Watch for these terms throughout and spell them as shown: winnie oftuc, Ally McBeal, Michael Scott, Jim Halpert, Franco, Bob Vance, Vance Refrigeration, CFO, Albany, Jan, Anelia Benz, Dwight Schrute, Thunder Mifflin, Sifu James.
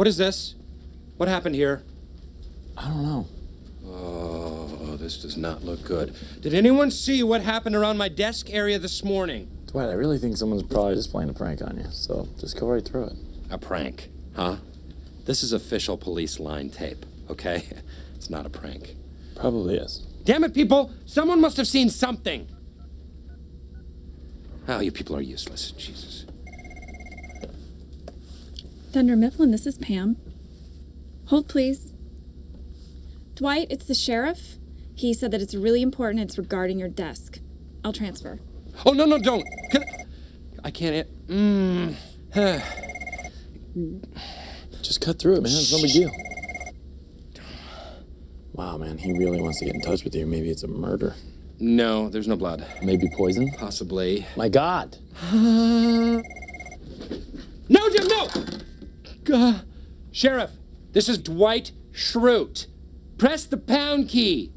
What is this? What happened here? I don't know. Oh, this does not look good. Did anyone see what happened around my desk area this morning? Dwight, I really think someone's probably just playing a prank on you, so just go right through it. A prank, huh? This is official police line tape, okay? It's not a prank. Probably is. Damn it, people! Someone must have seen something! Oh, you people are useless. Jesus. Thunder Mifflin, this is Pam. Hold, please. Dwight, it's the sheriff. He said that it's really important. It's regarding your desk. I'll transfer. Oh, no, don't! I can't... Just cut through it, man. It's no big deal. Wow, man, he really wants to get in touch with you. Maybe it's a murder. No, there's no blood. Maybe poison? Possibly. My God! No, Jim, no! Sheriff, this is Dwight Schrute. Press the pound key.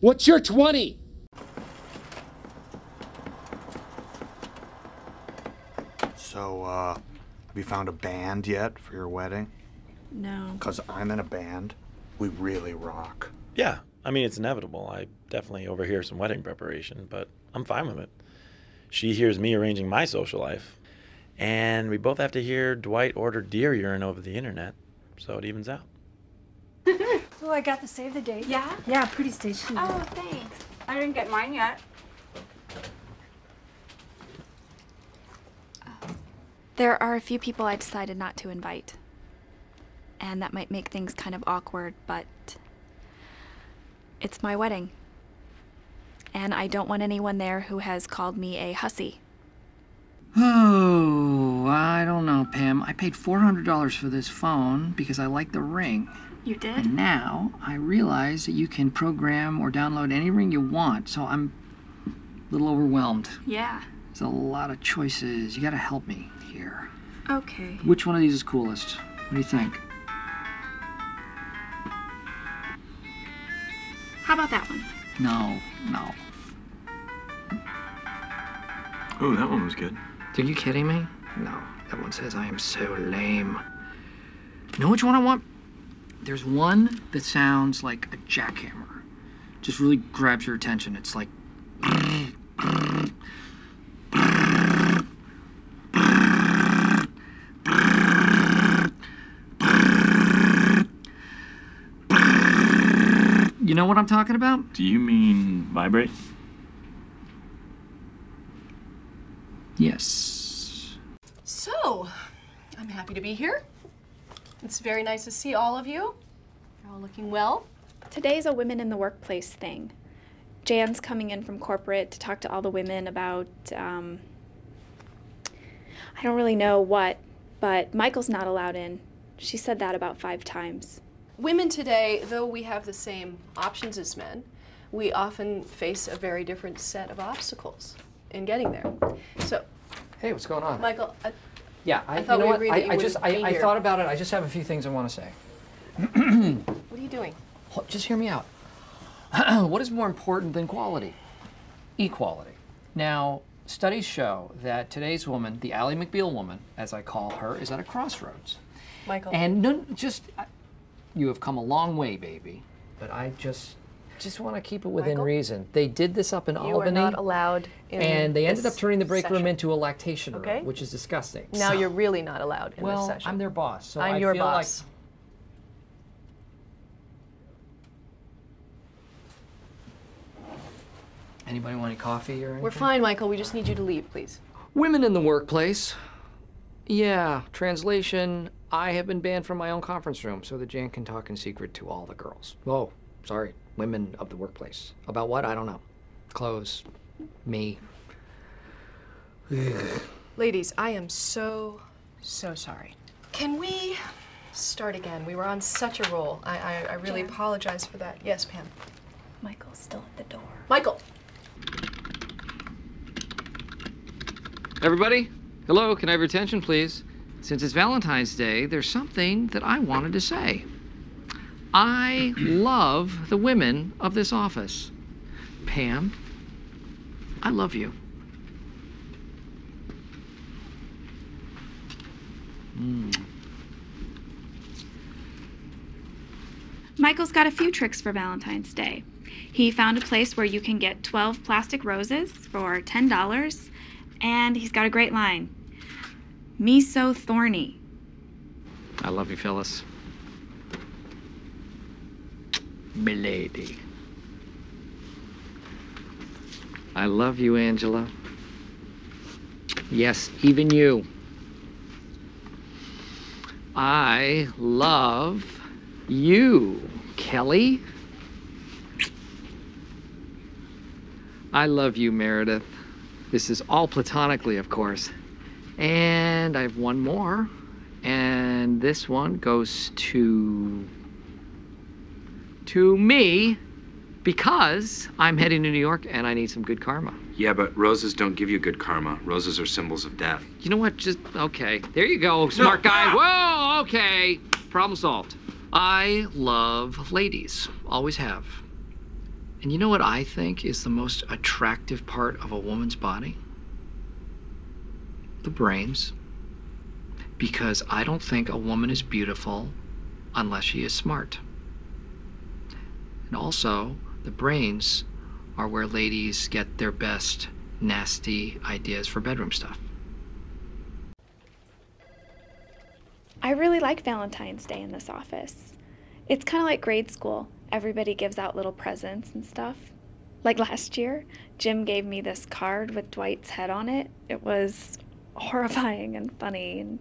What's your 20? So, have you found a band yet for your wedding? No. 'Cause I'm in a band. We really rock. Yeah. I mean, it's inevitable. I definitely overhear some wedding preparation, but I'm fine with it. She hears me arranging my social life, and we both have to hear Dwight order deer urine over the internet, so it evens out. So I got to save the date. Yeah? Yeah, pretty station. Oh, thanks. I didn't get mine yet. There are a few people I decided not to invite, and that might make things kind of awkward, but... it's my wedding, and I don't want anyone there who has called me a hussy. Oh, I don't know, Pam. I paid $400 for this phone because I like the ring. You did? And now I realize that you can program or download any ring you want, so I'm a little overwhelmed. Yeah. There's a lot of choices. You gotta help me here. Okay. Which one of these is coolest? What do you think? How about that one? No, no. Oh, that one was good. Are you kidding me? No, that one says I am so lame. You know which one I want? There's one that sounds like a jackhammer. Just really grabs your attention. It's like... You know what I'm talking about? Do you mean vibrate? Yes. So, I'm happy to be here. It's very nice to see all of you. You're all looking well. Today's a women in the workplace thing. Jan's coming in from corporate to talk to all the women about, I don't really know what, but Michael's not allowed in. She said that about 5 times. Women today, though we have the same options as men, we often face a very different set of obstacles in getting there. So, hey, what's going on, Michael? Yeah, I thought we agreed that you wouldn't be here. I thought about it. I just have a few things I want to say. What are you doing? Just hear me out. What is more important than quality? Equality. Now, studies show that today's woman, the Ally McBeal woman, as I call her, is at a crossroads. Michael. And no, just. You have come a long way, baby, but I just want to keep it within reason. They did this up in Albany. You are not allowed in and they ended up turning the break room into a lactation room, which is disgusting. Now you're really not allowed in this session. Well, I'm their boss, so I feel like... Anybody want any coffee or anything? We're fine, Michael. We just need you to leave, please. Women in the workplace. Yeah, translation... I have been banned from my own conference room so that Jan can talk in secret to all the girls. Oh, sorry, women of the workplace. About what? I don't know. Clothes, me. Ladies, I am so sorry. Can we start again? We were on such a roll. I really apologize for that. Yes, Pam. Michael's still at the door. Michael! Everybody, hello, can I have your attention, please? Since it's Valentine's Day, there's something that I wanted to say. I love the women of this office. Pam, I love you. Michael's got a few tricks for Valentine's Day. He found a place where you can get 12 plastic roses for $10, and he's got a great line. Me so thorny. I love you, Phyllis. Milady. I love you, Angela. Yes, even you. I love you, Kelly. I love you, Meredith. This is all platonically, of course. And I have one more. And this one goes to me, because I'm heading to New York and I need some good karma. Yeah, but roses don't give you good karma. Roses are symbols of death. You know what? Just, okay. There you go, smart guy. Whoa, okay. Problem solved. I love ladies. Always have. And you know what I think is the most attractive part of a woman's body? The brains. Because I don't think a woman is beautiful unless she is smart. And also, the brains are where ladies get their best nasty ideas for bedroom stuff. I really like Valentine's Day in this office. It's kind of like grade school. Everybody gives out little presents and stuff. Like last year, Jim gave me this card with Dwight's head on it. It was horrifying and funny. And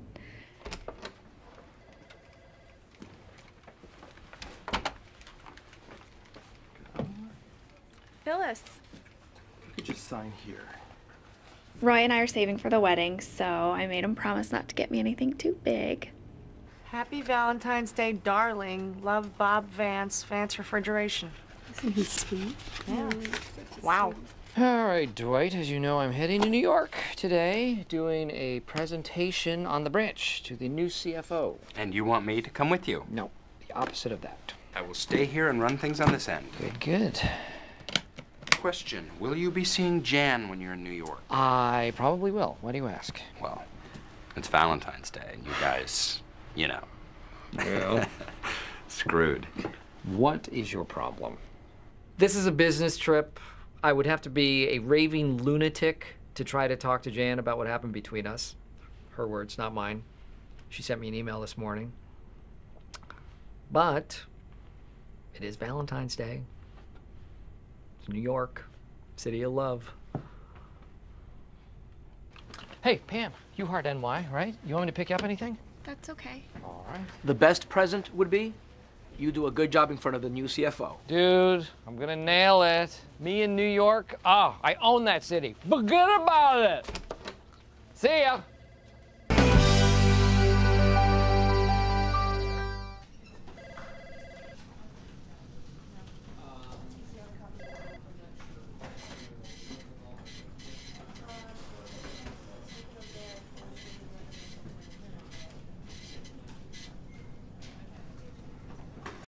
Phyllis. You could just sign here. Roy and I are saving for the wedding, so I made him promise not to get me anything too big. Happy Valentine's Day, darling. Love, Bob Vance, Vance Refrigeration. Isn't he sweet? Yeah. Wow. All right, Dwight, as you know, I'm heading to New York today, doing a presentation on the branch to the new CFO. And you want me to come with you? No, the opposite of that. I will stay here and run things on this end. Good, good. Question, will you be seeing Jan when you're in New York? I probably will. Why do you ask? Well, it's Valentine's Day and you guys, you know. Well. Screwed. What is your problem? This is a business trip. I would have to be a raving lunatic to try to talk to Jan about what happened between us. Her words, not mine. She sent me an email this morning. But it is Valentine's Day. New York, city of love. Hey, Pam, you heart NY, right? You want me to pick up anything? That's okay. All right. The best present would be you do a good job in front of the new CFO. Dude, I'm gonna nail it. Me in New York, I own that city. Forget about it. See ya.